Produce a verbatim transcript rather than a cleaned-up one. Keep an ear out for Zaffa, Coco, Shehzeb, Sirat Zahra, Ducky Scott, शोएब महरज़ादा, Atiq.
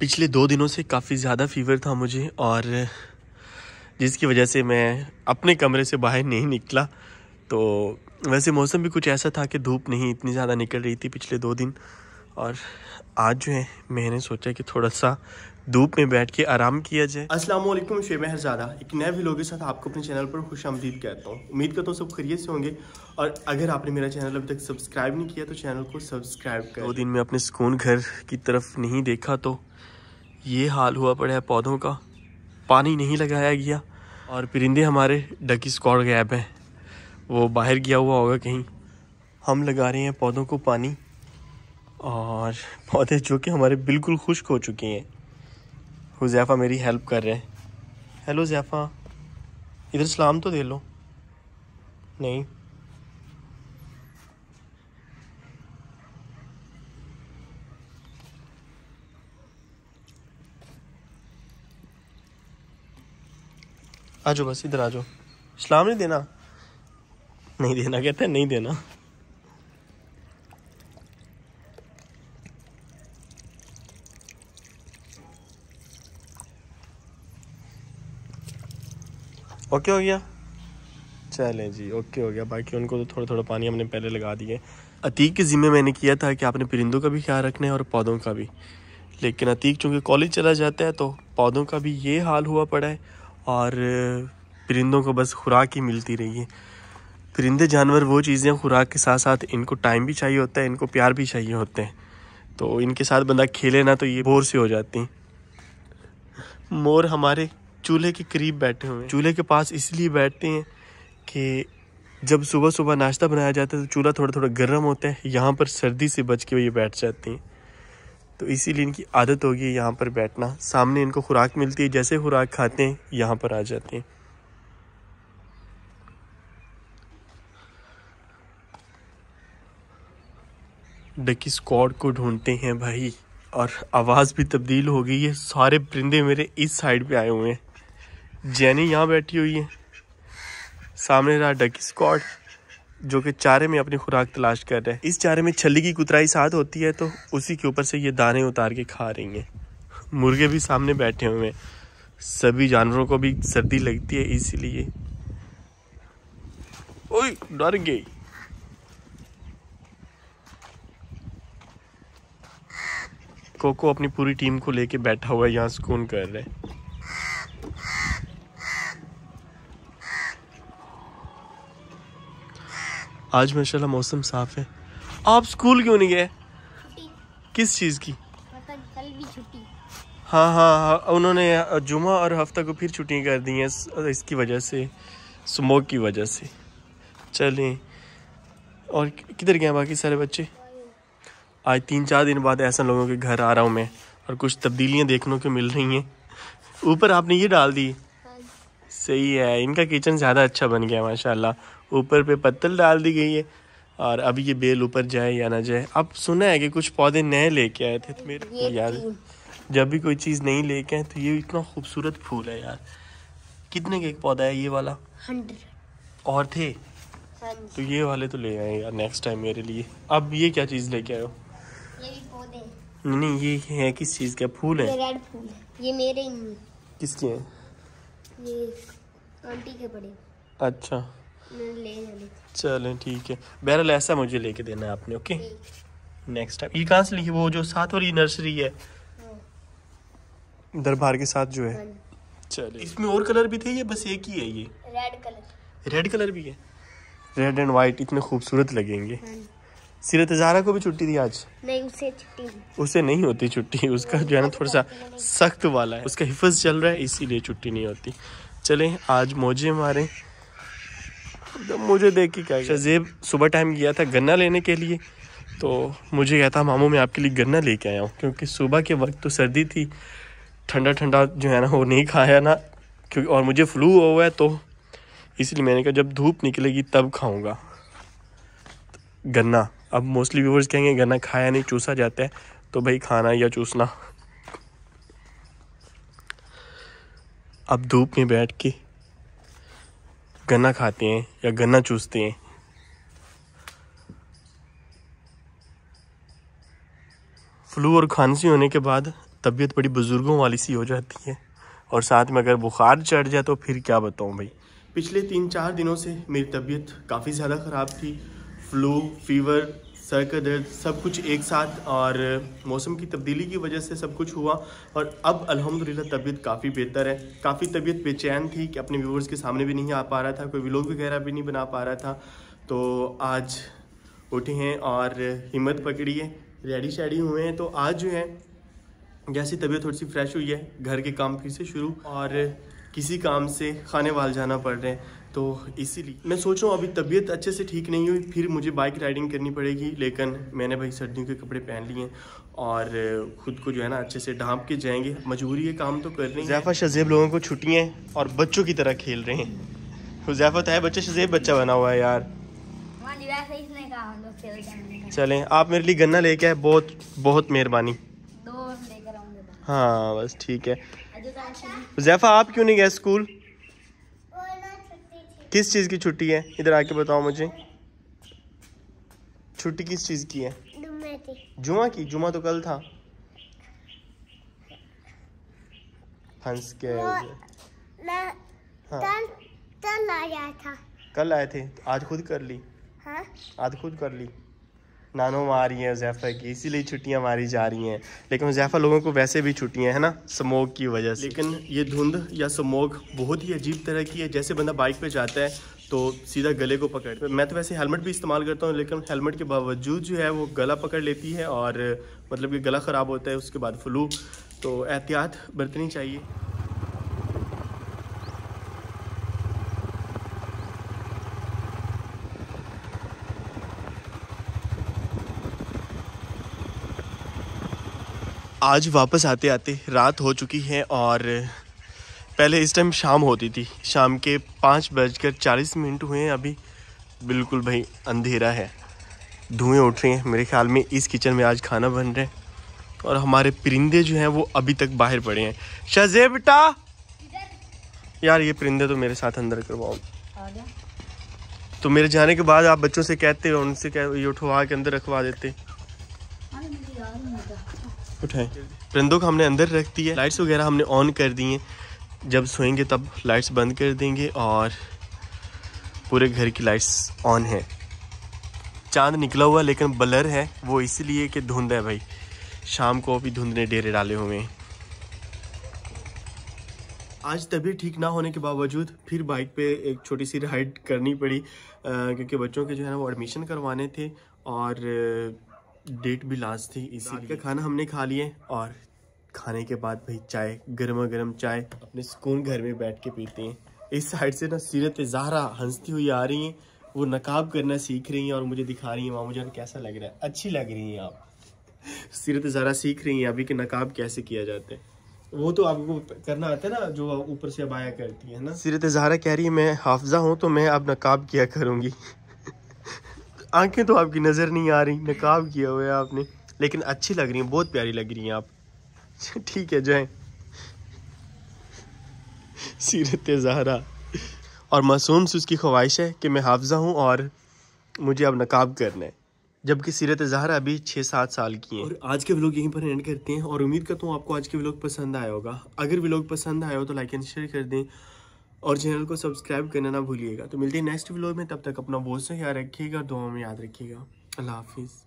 पिछले दो दिनों से काफ़ी ज़्यादा फ़ीवर था मुझे और जिसकी वजह से मैं अपने कमरे से बाहर नहीं निकला। तो वैसे मौसम भी कुछ ऐसा था कि धूप नहीं इतनी ज़्यादा निकल रही थी पिछले दो दिन, और आज जो है मैंने सोचा कि थोड़ा सा धूप में बैठ के आराम किया जाए। अस्सलाम वालेकुम, शोएब महरज़ादा एक नए वीडियो के साथ आपको अपने चैनल पर खुशामदीद कहता हूँ। उम्मीद करता हूँ सब खैरियत से होंगे, और अगर आपने मेरा चैनल अब तक सब्सक्राइब नहीं किया तो चैनल को सब्सक्राइब करें। दो दिन में अपने सुकून घर की तरफ नहीं देखा तो ये हाल हुआ पड़ा है, पौधों का पानी नहीं लगाया गया और परिंदे हमारे डकी स्कॉट गायब हैं, वो बाहर गया हुआ होगा कहीं। हम लगा रहे हैं पौधों को पानी, और पौधे जो कि हमारे बिल्कुल खुश्क हो चुके हैं। हुज़ैफ़ा मेरी हेल्प कर रहे हैं। हेलो ज़ैफ़ा, इधर सलाम तो दे लो। नहीं, आ जाओ, बस इधर आ जाओ। सलाम नहीं देना, नहीं देना कहते हैं, नहीं देना। ओके हो गया, चलें जी, ओके हो गया। बाकी उनको तो थोड़ा थोड़ा पानी हमने पहले लगा दिए। अतीक के ज़िम्मे मैंने किया था कि आपने परिंदों का भी ख्याल रखना है और पौधों का भी, लेकिन अतीक चूँकि कॉलेज चला जाता है तो पौधों का भी ये हाल हुआ पड़ा है, और परिंदों को बस खुराक ही मिलती रही है। परिंदे जानवर वो चीज़ें, खुराक के साथ साथ इनको टाइम भी चाहिए होता है, इनको प्यार भी चाहिए होते हैं, तो इनके साथ बंदा खेले ना तो ये बोर से हो जाती हैं। मोर हमारे चूल्हे के करीब बैठे हुए हैं। चूल्हे के पास इसलिए बैठते हैं कि जब सुबह सुबह नाश्ता बनाया जाता है तो चूल्हा थोड़ा थोड़ा गर्म होता है, यहाँ पर सर्दी से बच के ये बैठ जाती हैं, तो इसीलिए इनकी आदत होगी है यहाँ पर बैठना। सामने इनको खुराक मिलती है, जैसे खुराक खाते हैं यहाँ पर आ जाते हैं। डकी स्कॉट को ढूंढते हैं भाई, और आवाज़ भी तब्दील हो गई है। सारे परिंदे मेरे इस साइड पे आए हुए हैं। जैनी यहाँ बैठी हुई है, सामने रहा डकी स्कॉट जो कि चारे में अपनी खुराक तलाश कर रहा है। इस चारे में छली की कुतराई साथ होती है तो उसी के ऊपर से ये दाने उतार के खा रही हैं। मुर्गे भी सामने बैठे हुए हैं। सभी जानवरों को भी सर्दी लगती है इसीलिए। ओए डर गई, कोको अपनी पूरी टीम को लेके बैठा हुआ है, यहाँ सुकून कर रहा है। आज माशाल्लाह मौसम साफ है। आप स्कूल क्यों नहीं गए? किस चीज़ की? कल भी छुट्टी। हाँ हाँ हाँ, उन्होंने जुमा और हफ्ता को फिर छुट्टियाँ कर दी हैं इसकी वजह से, स्मोक की वजह से। चलें, और किधर गए बाकी सारे बच्चे? आज तीन चार दिन बाद ऐसा लोगों के घर आ रहा हूँ मैं, और कुछ तब्दीलियाँ देखने को मिल रही हैं। ऊपर आपने ये डाल दी, सही है, इनका किचन ज़्यादा अच्छा बन गया माशाल्लाह। ऊपर पे पत्तल डाल दी गई है, और अब ये बेल ऊपर जाए या ना जाए। अब सुना है कि कुछ पौधे नए लेके आए थे, तो मेरे को यार जब भी कोई चीज़ नहीं लेके आए तो ये इतना खूबसूरत फूल है यार। कितने का एक पौधा है ये वाला? हंड्रेड। और थे तो ये वाले तो ले आए यार नेक्स्ट टाइम मेरे लिए। अब ये क्या चीज़ लेके आए हो? ये भी पौधे हैं। नहीं, ये है किस चीज़ का? फूल है, रेड फूल है। ये मेरे ही नहीं। किसके हैं? ये आंटी के पड़े। अच्छा, ले ले। चलें ठीक है, बहरहाल ऐसा मुझे लेके देना है आपने। Okay, next time. ये कहाँ से ली? वो जो साथ वाली नर्सरी है दरबार के साथ जो है। चले, इसमें और कलर भी थे या बस एक ही है? ये रेड कलर। रेड कलर भी है, रेड एंड वाइट, इतने खूबसूरत लगेंगे। सीरत ज़हरा को भी छुट्टी दी आज? नहीं, उसे छुट्टी। उसे नहीं होती छुट्टी, उसका जो है ना थोड़ा सा सख्त वाला है, उसका हिफज चल रहा है इसीलिए छुट्टी नहीं होती। चलें, आज मौजे मारें। तो मुझे देख के क्या, शहज़ेब सुबह टाइम गया था गन्ना लेने के लिए, तो मुझे कहता मामू मैं आपके लिए गन्ना लेके आया हूँ, क्योंकि सुबह के वक्त तो सर्दी थी, ठंडा ठंडा जो है ना वो नहीं खाया ना, क्योंकि और मुझे फ्लू हुआ है, तो इसलिए मैंने कहा जब धूप निकलेगी तब खाऊंगा गन्ना। अब मोस्टली व्यूवर्स कहेंगे गन्ना खाया नहीं, चूसा जाता है, तो भाई खाना या चूसना। अब धूप में बैठ के गन्ना खाते हैं या गन्ना चूसते हैं। फ्लू और खांसी होने के बाद तबीयत बड़ी बुज़ुर्गों वाली सी हो जाती है, और साथ में अगर बुखार चढ़ जाए तो फिर क्या बताऊँ भाई। पिछले तीन चार दिनों से मेरी तबीयत काफ़ी ज़्यादा ख़राब थी, फ्लू, फीवर, सर का दर्द, सब कुछ एक साथ, और मौसम की तब्दीली की वजह से सब कुछ हुआ। और अब अल्हम्दुलिल्लाह तबीयत काफ़ी बेहतर है। काफ़ी तबीयत बेचैन थी कि अपने व्यूवर्स के सामने भी नहीं आ पा रहा था, कोई व्लॉग वगैरह भी नहीं बना पा रहा था। तो आज उठे हैं और हिम्मत पकड़ी है, रेडी शेडी हुए हैं। तो आज जो है जैसी तबीयत थोड़ी सी फ्रेश हुई है, घर के काम फिर से शुरू, और किसी काम से खानेवाल जाना पड़ रहे हैं। तो इसीलिए मैं सोच रहा हूँ अभी तबीयत अच्छे से ठीक नहीं हुई, फिर मुझे बाइक राइडिंग करनी पड़ेगी। लेकिन मैंने भाई सर्दियों के कपड़े पहन लिए और ख़ुद को जो है ना अच्छे से ढांप के जाएंगे, मजबूरी के काम तो कर रहे हैं। ज़ाफ़ा शहज़ेब लोगों को छुट्टियाँ हैं और बच्चों की तरह खेल रहे हैं। हुज़ैफा तो है बच्चा, शहज़ेब बच्चा बना हुआ है यार। चलें आप मेरे लिए गन्ना लेके आए, बहुत बहुत मेहरबानी। हाँ बस ठीक है। हुज़ैफा आप क्यों नहीं गए स्कूल? किस चीज़ की छुट्टी है? इधर आके बताओ मुझे, छुट्टी किस चीज़ की है? जुमा की। जुमा तो कल था। फंस के मैं कल आया था। कल आए थे तो आज खुद कर ली। हाँ? आज खुद कर ली। नानो मार रही है हुज़ैफा की, इसीलिए छुट्टियां मारी जा रही हैं। लेकिन हुज़ैफा लोगों को वैसे भी छुट्टियां हैं ना स्मोक की वजह से। लेकिन ये धुंध या स्मोक बहुत ही अजीब तरह की है, जैसे बंदा बाइक पे जाता है तो सीधा गले को पकड़, मैं तो वैसे हेलमेट भी इस्तेमाल करता हूँ, लेकिन हेलमेट के बावजूद जो है वो गला पकड़ लेती है, और मतलब कि गला ख़राब होता है, उसके बाद फ्लू। तो एहतियात बरतनी चाहिए। आज वापस आते आते रात हो चुकी है, और पहले इस टाइम शाम होती थी। शाम के पाँच बजकर चालीस मिनट हुए हैं, अभी बिल्कुल भाई अंधेरा है, धुएं उठ रहे हैं। मेरे ख्याल में इस किचन में आज खाना बन रहा है, और हमारे परिंदे जो हैं वो अभी तक बाहर पड़े हैं। शहज़ेब बेटा यार ये परिंदे तो मेरे साथ अंदर करवाओ। तो मेरे जाने के बाद आप बच्चों से कहते हो, उनसे कह ये उठवा के अंदर रखवा देते। उठाएं परिंदों को हमने अंदर रख दिया, लाइट्स वगैरह हमने ऑन कर दी हैं, जब सोएंगे तब लाइट्स बंद कर देंगे। और पूरे घर की लाइट्स ऑन है। चांद निकला हुआ लेकिन ब्लर है, वो इसलिए कि धुंध है भाई, शाम को भी धुंध ने डेरे डाले हुए हैं। आज तबीयत ठीक ना होने के बावजूद फिर बाइक पे एक छोटी सी राइड करनी पड़ी, क्योंकि बच्चों के जो है ना वो एडमिशन करवाने थे और डेट भी लास्ट थी। इसी का खाना हमने खा लिए, और खाने के बाद भाई चाय, गर्मा गर्म चाय अपने सुकून घर में बैठ के पीते हैं। इस साइड से ना सीरत ज़हरा हंसती हुई आ रही हैं, वो नकाब करना सीख रही हैं और मुझे दिखा रही हैं। मामू जान कैसा लग रहा है? अच्छी लग रही हैं आप। सीरत ज़हरा सीख रही हैं अभी कि नकाब कैसे किया जाता है। वो तो आपको करना आता है ना, जो ऊपर से अबाया करती है ना। सीरत ज़हरा कह रही है मैं हाफजा हूँ तो मैं अब नकाब किया करूँगी। आंखें तो आपकी नज़र नहीं आ रही, नकाब किया हुआ है आपने, लेकिन अच्छी लग रही हैं, बहुत प्यारी लग रही हैं आप। ठीक है जाएं। सीरत ज़हरा और मासूम से उसकी ख्वाहिश है कि मैं हाफजा हूँ और मुझे अब नकाब करना है, जबकि सीरत ज़हरा अभी छः सात साल की हैं। और आज के व्लॉग यहीं पर एंड करते हैं, और उम्मीद करता हूँ आपको आज के व्लॉग पसंद आया होगा। अगर व्लॉग पसंद आया हो तो लाइक एंड शेयर कर दें, और चैनल को सब्सक्राइब करना ना भूलिएगा। तो मिलते हैं नेक्स्ट व्लॉग में, तब तक अपना बहुत सा ख्याल रखिएगा, दुआओं में याद रखिएगा। अल्लाह हाफिज़।